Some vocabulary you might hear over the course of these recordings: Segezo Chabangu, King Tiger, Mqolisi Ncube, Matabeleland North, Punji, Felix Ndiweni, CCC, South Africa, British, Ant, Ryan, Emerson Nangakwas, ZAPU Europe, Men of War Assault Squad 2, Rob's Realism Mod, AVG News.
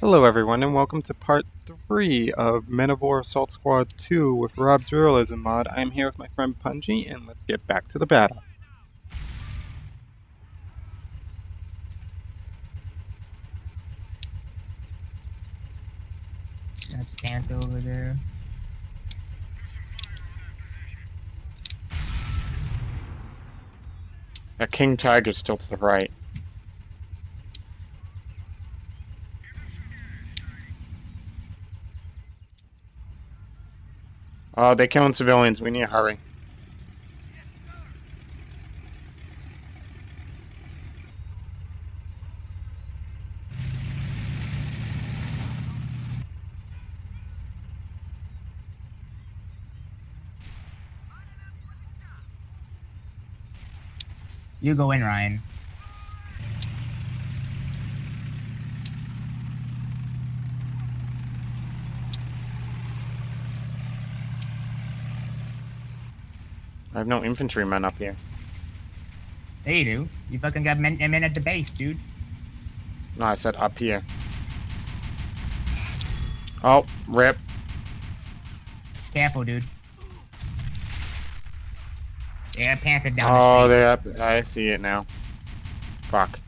Hello everyone and welcome to part 3 of Men of War Assault Squad 2 with Rob's Realism Mod. I'm here with my friend Punji and let's get back to the battle. That's Ant over there. That King Tiger's still to the right. Oh, they're killing civilians. We need to hurry. You go in, Ryan. I have no infantrymen up here. Yeah, you do. You fucking got men at the base, dude. No, I said up here. Oh, rip. Careful, dude. They got panthered down the street. Oh, I see it now. Fuck.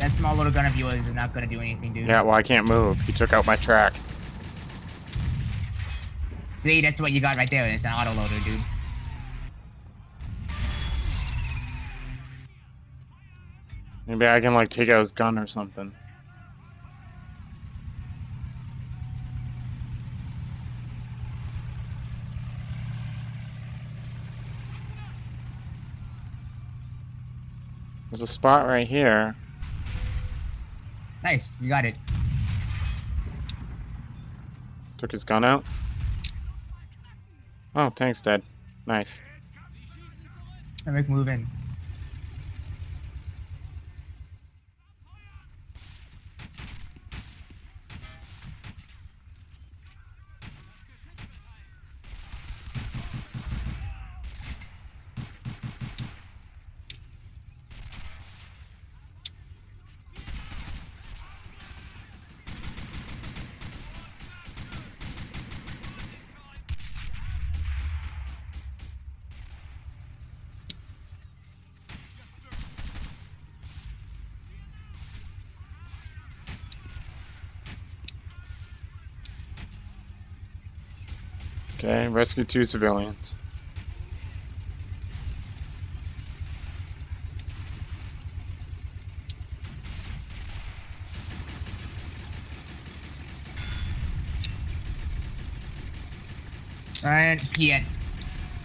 That small little gun of yours is not going to do anything, dude. Yeah, well, I can't move. You took out my track. See, that's what you got right there. It's an autoloader, dude. Maybe I can, like, take out his gun or something. There's a spot right here. Nice, you got it. Took his gun out. Oh, thanks, Dad. Nice. I make move in. Okay, rescue 2 civilians. Right here.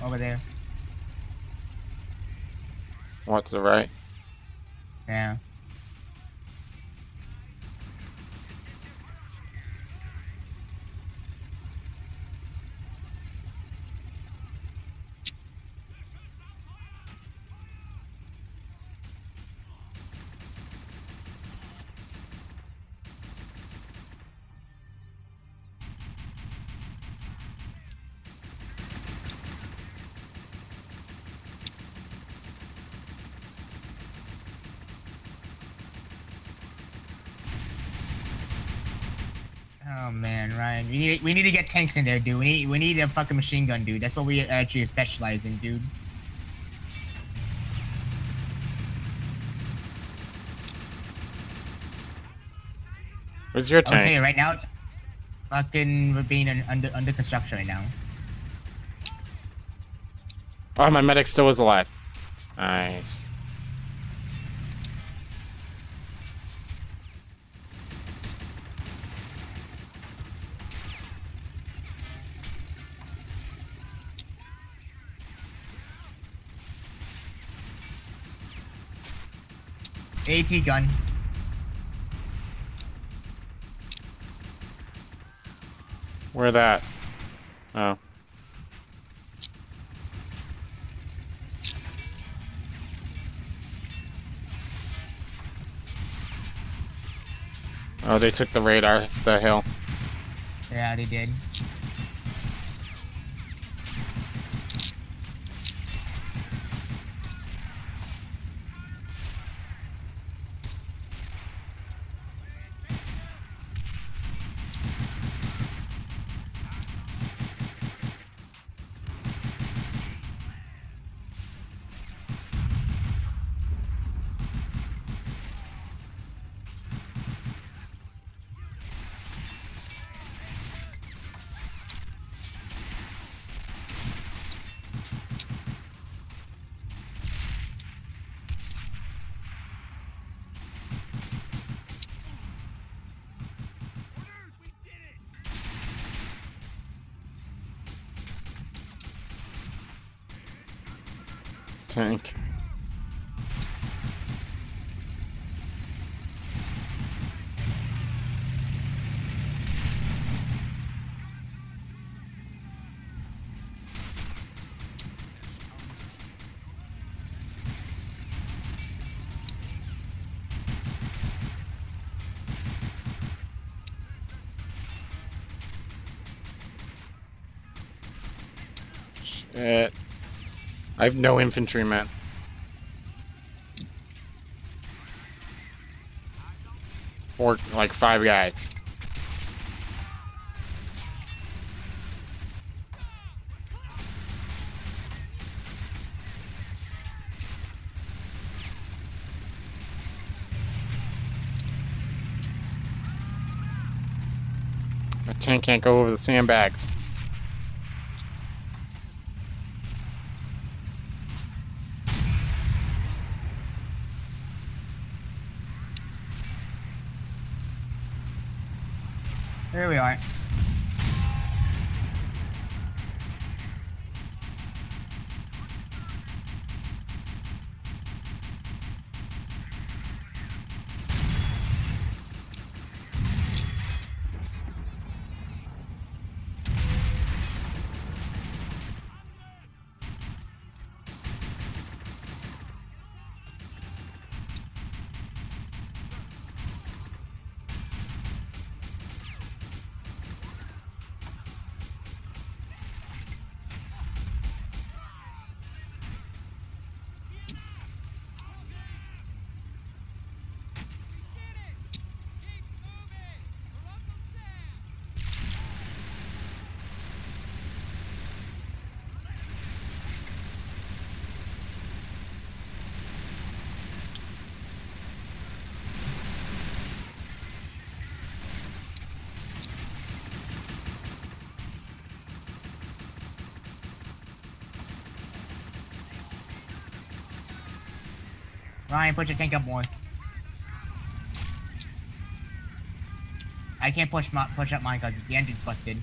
Over there. What, to the right? Yeah. Oh man, Ryan, we need to get tanks in there, dude. We need a fucking machine gun, dude. That's what we actually specialize in, dude. Where's your tank? I'll tell you right now, fucking we're being under construction right now. Oh, my medic still is alive. Nice. AT gun. Where that? Oh. Oh, they took the radar, the hill. Yeah, they did. Tank. Shit. I have no infantry, man. Or like 5 guys. My tank can't go over the sandbags. There we are. Ryan, put your tank up more. I can't push up mine because the engine's busted.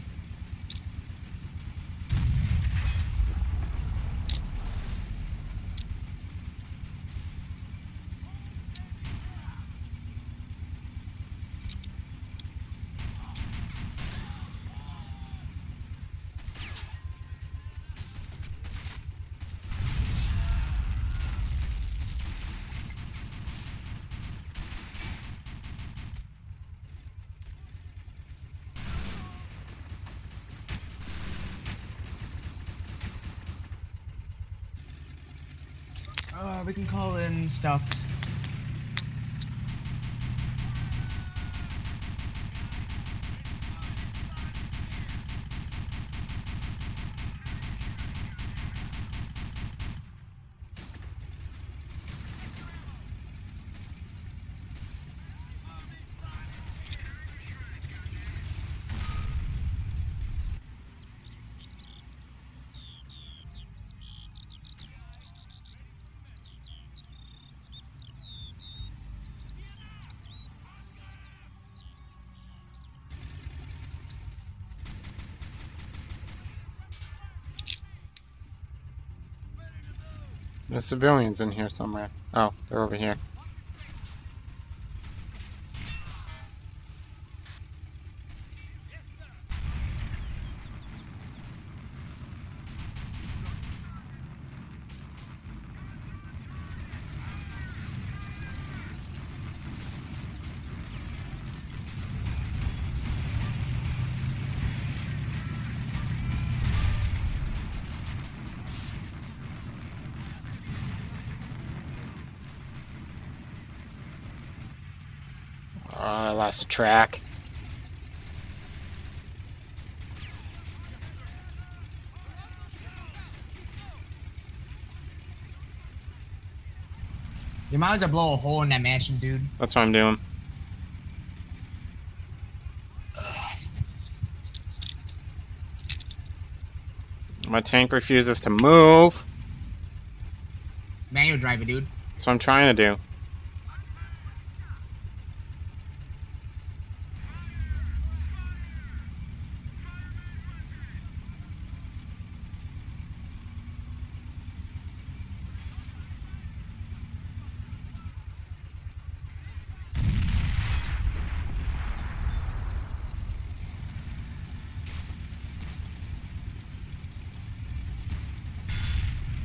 We can call in stuff. There's civilians in here somewhere. Oh, they're over here. I lost the track. You might as well blow a hole in that mansion, dude. That's what I'm doing. My tank refuses to move. Manual drive it, dude. That's what I'm trying to do.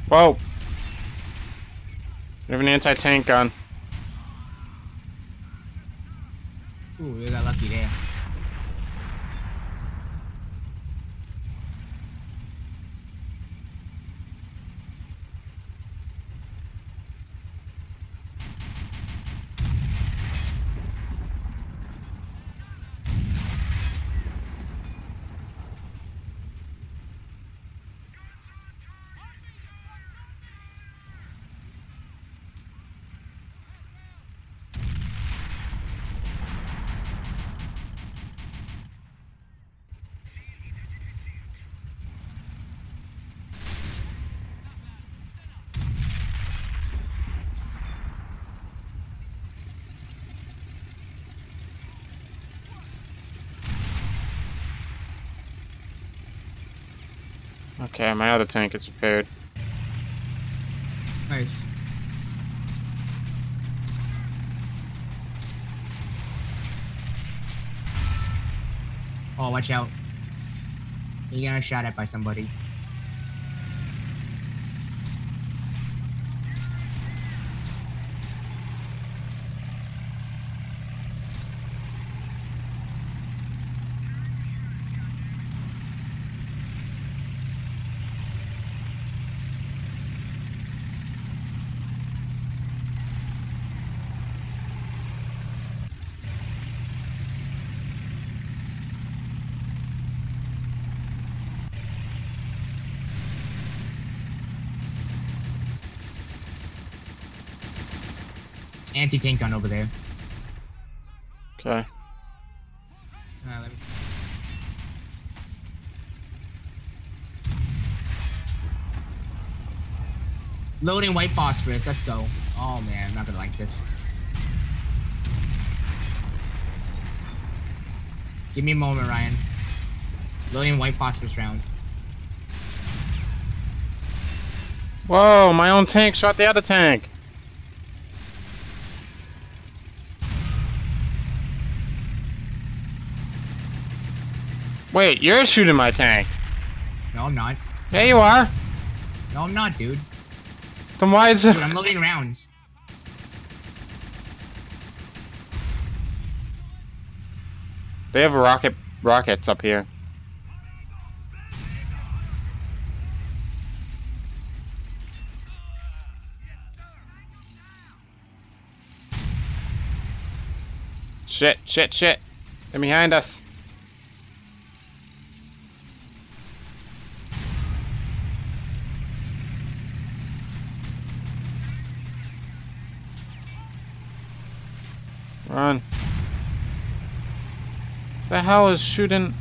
Whoa! I have an anti-tank gun. Ooh, they got lucky there. Okay, my other tank is repaired. Nice. Oh, watch out. You're gonna get shot at by somebody. Anti-tank gun over there. Okay. Alright, let me... Loading white phosphorus, let's go. Oh man, I'm not gonna like this. Give me a moment, Ryan. Loading white phosphorus round. Whoa, my own tank shot the other tank! Wait, you're shooting my tank. No, I'm not. Yeah, you are. No, I'm not, dude. Then why is it? Dude, I'm loading rounds. They have rockets up here. Shit, shit, shit. They're behind us. Run. The hell is shooting?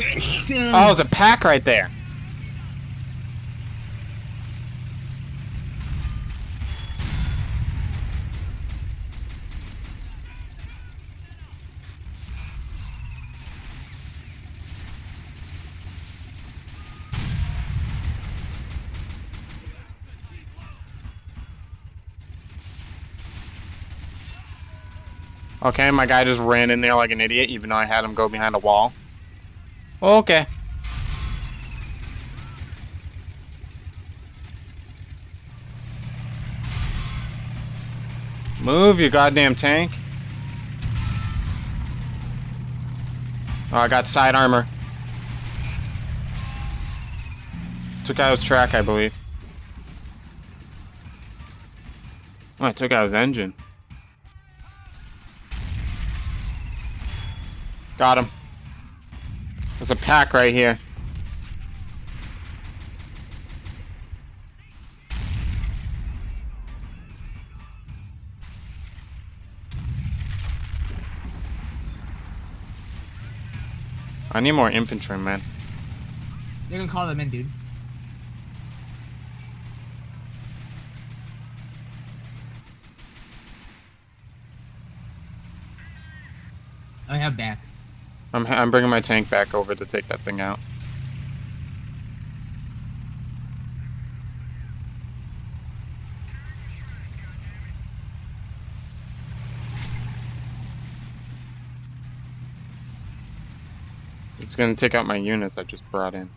Oh, it's a pack right there. Okay, my guy just ran in there like an idiot, even though I had him go behind a wall. Okay. Move, you goddamn tank. Oh, I got side armor. Took out his track, I believe. Oh, I took out his engine. Got him. There's a pack right here. I need more infantry, man. They're gonna call them in, dude. I have back. I'm bringing my tank back over to take that thing out. It's gonna take out my units I just brought in.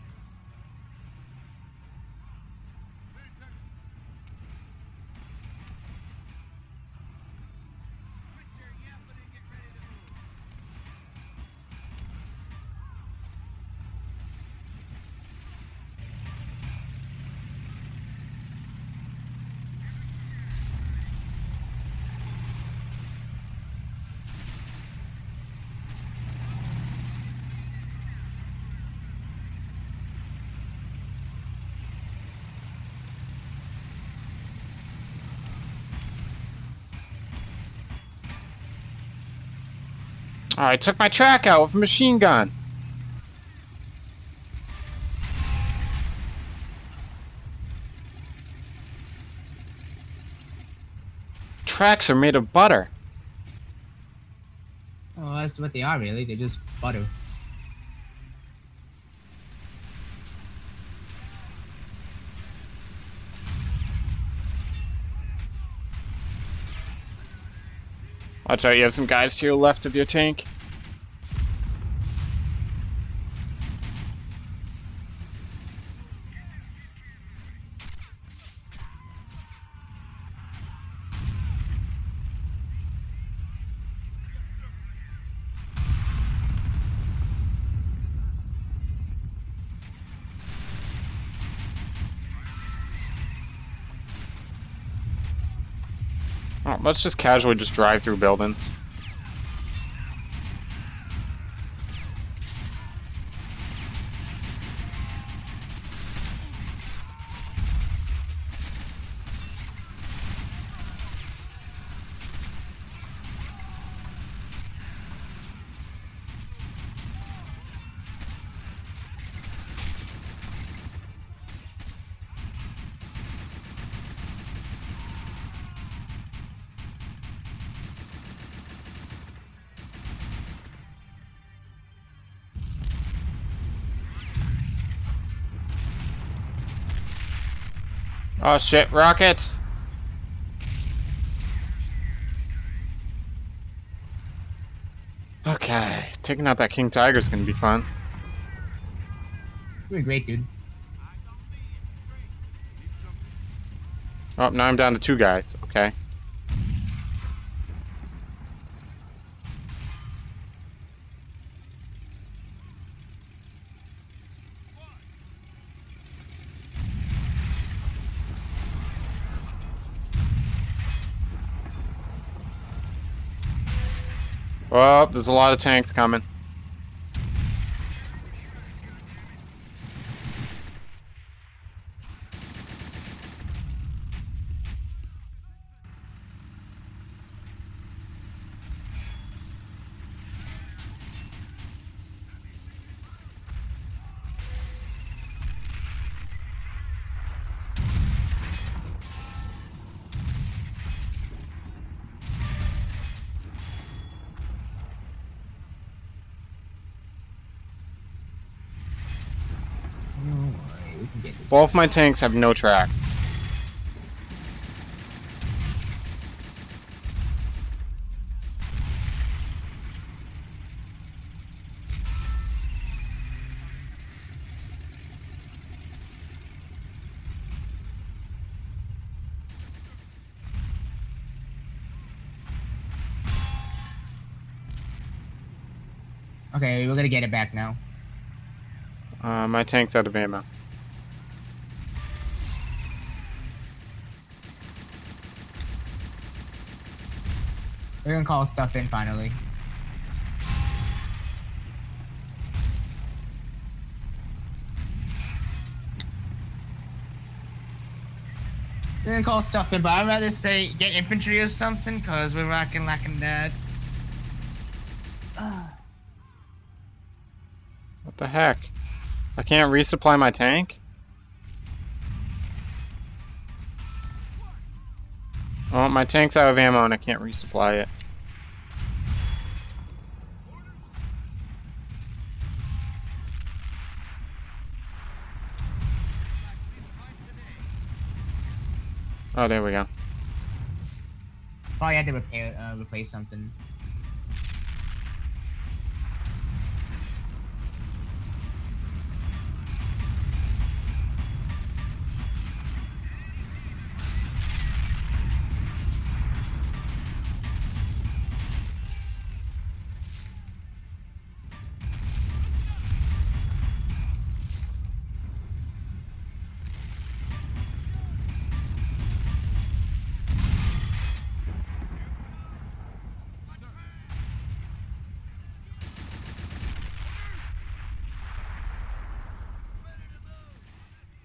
I took my track out with a machine gun. Tracks are made of butter. Well, that's what they are, really. They're just butter. Watch out, you have some guys to your left of your tank. Let's just casually just drive through buildings. Oh shit, rockets! Okay, taking out that King Tiger is gonna be fun. You're great, dude. Oh, now I'm down to two guys, okay. Oh, there's a lot of tanks coming. Both my tanks have no tracks. Okay, we're gonna get it back now. My tank's out of ammo. They're gonna call stuff in finally. They're gonna call stuff in, but I'd rather say get infantry or something, cause we're rocking lacking that. What the heck? I can't resupply my tank? Oh, my tank's out of ammo and I can't resupply it. Oh, there we go. Probably had to repair, replace something.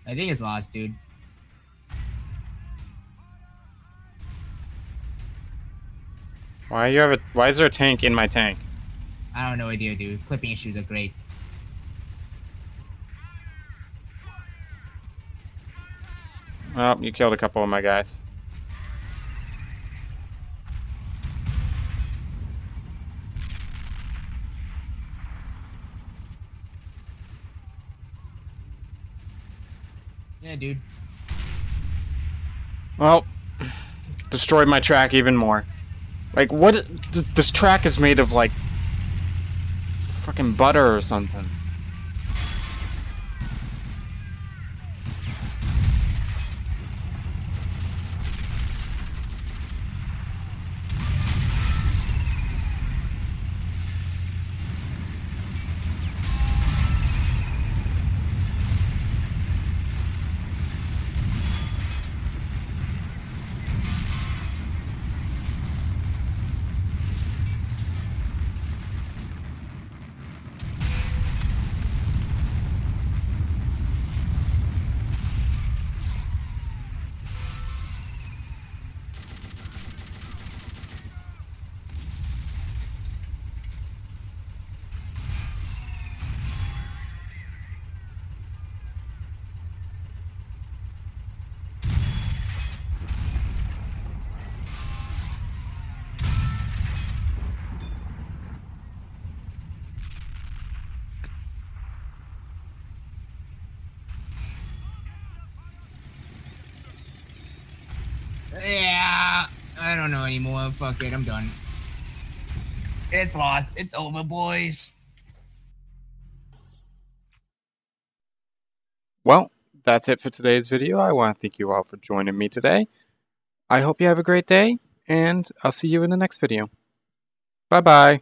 I think it's lost, dude. Why you have a? Why is there a tank in my tank? I don't know, idea, dude. Clipping issues are great. Oh, you killed a couple of my guys. Yeah, dude. Well, destroyed my track even more. Like, what? This track is made of, like, fucking butter or something. Yeah, I don't know anymore. Fuck it, I'm done. It's lost. It's over, boys. Well, that's it for today's video. I want to thank you all for joining me today. I hope you have a great day, and I'll see you in the next video. Bye-bye.